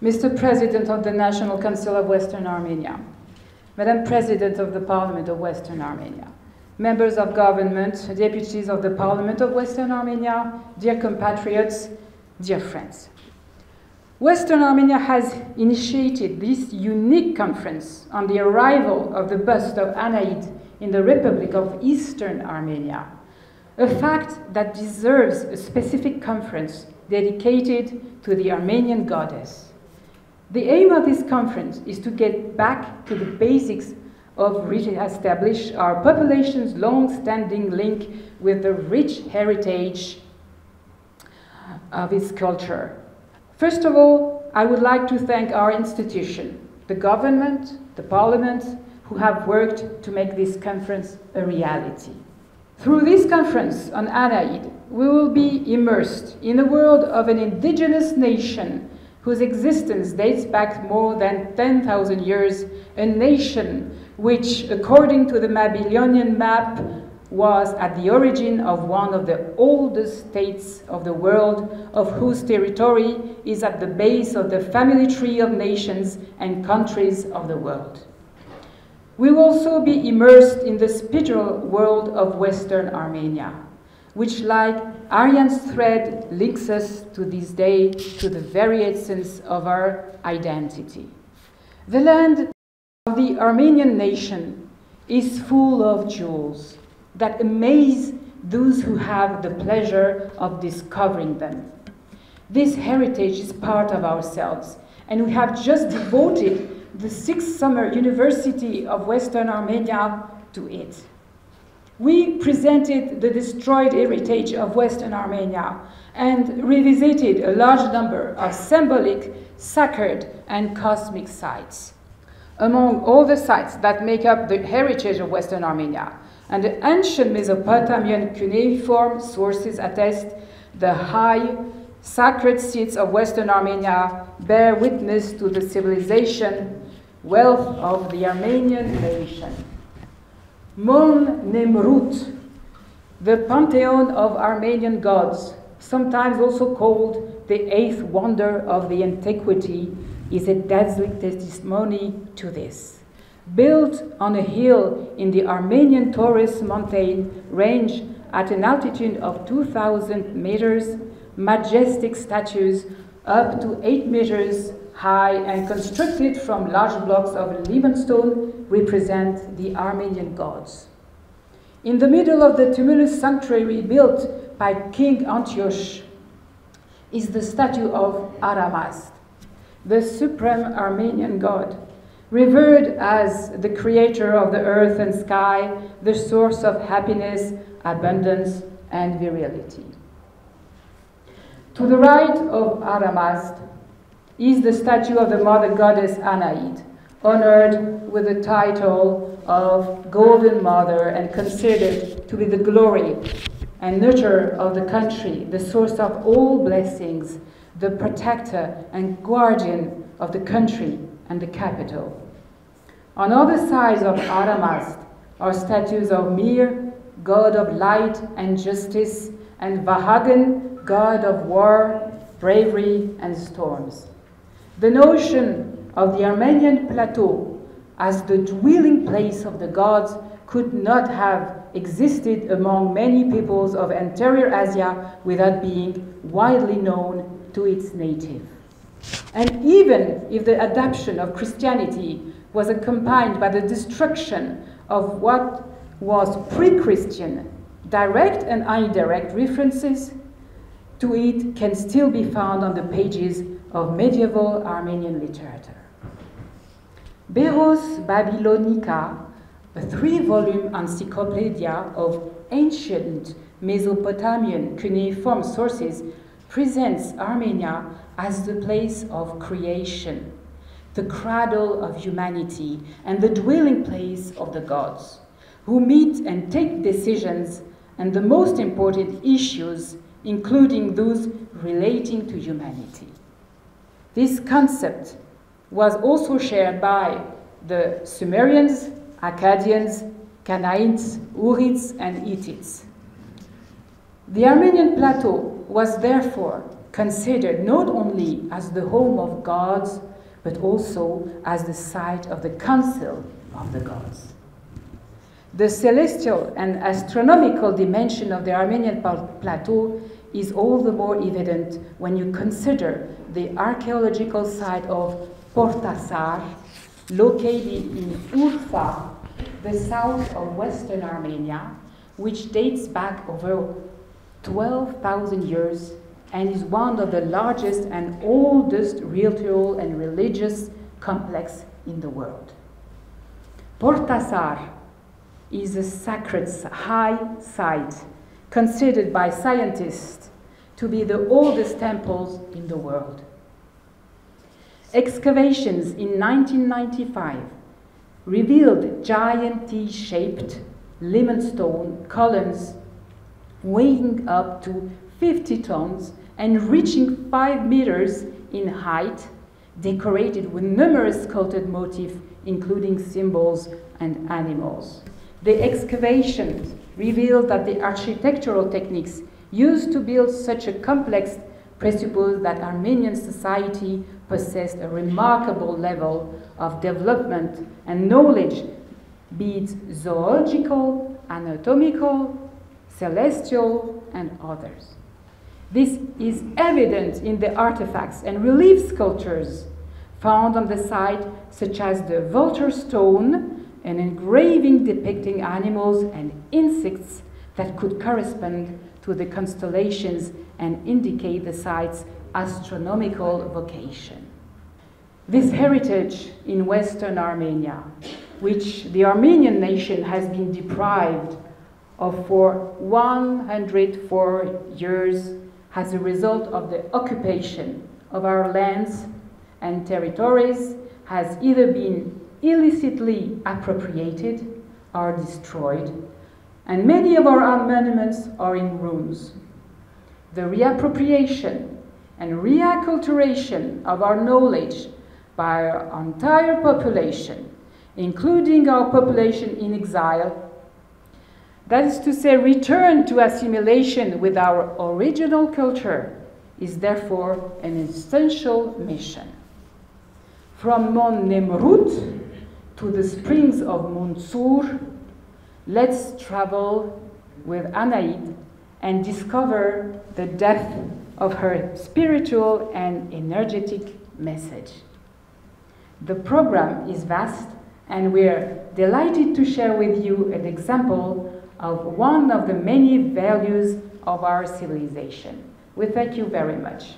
Mr. President of the National Council of Western Armenia, Madam President of the Parliament of Western Armenia, members of government, deputies of the Parliament of Western Armenia, dear compatriots, dear friends. Western Armenia has initiated this unique conference on the arrival of the bust of Anahit in the Republic of Eastern Armenia, a fact that deserves a specific conference dedicated to the Armenian goddess. The aim of this conference is to get back to the basics of re-establish our population's long-standing link with the rich heritage of its culture. First of all, I would like to thank our institution, the government, the parliament, who have worked to make this conference a reality. Through this conference on Anahit, we will be immersed in the world of an indigenous nation whose existence dates back more than 10,000 years, a nation which, according to the Babylonian map, was at the origin of one of the oldest states of the world, of whose territory is at the base of the family tree of nations and countries of the world. We will also be immersed in the spiritual world of Western Armenia, which, like Aryan's thread, links us to this day, to the very essence of our identity. The land of the Armenian nation is full of jewels that amaze those who have the pleasure of discovering them. This heritage is part of ourselves, and we have just devoted the sixth summer university of Western Armenia to it. We presented the destroyed heritage of Western Armenia and revisited a large number of symbolic, sacred, and cosmic sites. Among all the sites that make up the heritage of Western Armenia, and the ancient Mesopotamian cuneiform sources attest the high sacred seats of Western Armenia bear witness to the civilization, wealth of the Armenian nation. Mon Nemrut, the pantheon of Armenian gods, sometimes also called the eighth wonder of the antiquity, is a dazzling testimony to this. Built on a hill in the Armenian Taurus mountain range at an altitude of 2,000 meters, majestic statues up to 8 meters high and constructed from large blocks of limestone represent the Armenian gods. In the middle of the tumulus sanctuary built by King Antioch is the statue of Aramazd, the supreme Armenian god, revered as the creator of the earth and sky, the source of happiness, abundance, and virility. To the right of Aramazd is the statue of the mother goddess Anahit, honored with the title of Golden Mother and considered to be the glory and nurturer of the country, the source of all blessings, the protector and guardian of the country and the capital. On other sides of Aramazd are statues of Mir, god of light and justice, and Vahagan, god of war, bravery, and storms. The notion of the Armenian plateau as the dwelling place of the gods could not have existed among many peoples of anterior Asia without being widely known to its native. And even if the adoption of Christianity was accompanied by the destruction of what was pre-Christian, direct and indirect references to it can still be found on the pages of medieval Armenian literature. Beros Babylonica, a 3-volume encyclopedia of ancient Mesopotamian cuneiform sources, presents Armenia as the place of creation, the cradle of humanity, and the dwelling place of the gods, who meet and take decisions and the most important issues, including those relating to humanity. This concept was also shared by the Sumerians, Akkadians, Canaanites, Hurrites, and Hittites. The Armenian plateau was therefore considered not only as the home of gods, but also as the site of the council of the gods. The celestial and astronomical dimension of the Armenian plateau is all the more evident when you consider the archaeological site of Portasar, located in Urfa, the south of western Armenia, which dates back over 12,000 years and is one of the largest and oldest ritual and religious complex in the world. Portasar is a sacred high site considered by scientists to be the oldest temples in the world. Excavations in 1995 revealed giant T-shaped limestone columns weighing up to 50 tons and reaching 5 meters in height, decorated with numerous sculpted motifs, including symbols and animals. The excavations revealed that the architectural techniques used to build such a complex presuppose that Armenian society possessed a remarkable level of development and knowledge, be it zoological, anatomical, celestial, and others. This is evident in the artifacts and relief sculptures found on the site, such as the Vulture Stone, an engraving depicting animals and insects that could correspond to the constellations and indicate the site's astronomical vocation. This heritage in Western Armenia, which the Armenian nation has been deprived of for 104 years as a result of the occupation of our lands and territories, has either been illicitly appropriated or destroyed, and many of our monuments are in ruins. The reappropriation and reacculturation of our knowledge by our entire population, including our population in exile, that is to say, return to assimilation with our original culture, is therefore an essential mission. From Mon Nemrut to the springs of Munsur, let's travel with Anahit and discover the depth of her spiritual and energetic message. The program is vast, and we're delighted to share with you an example of one of the many values of our civilization. We thank you very much.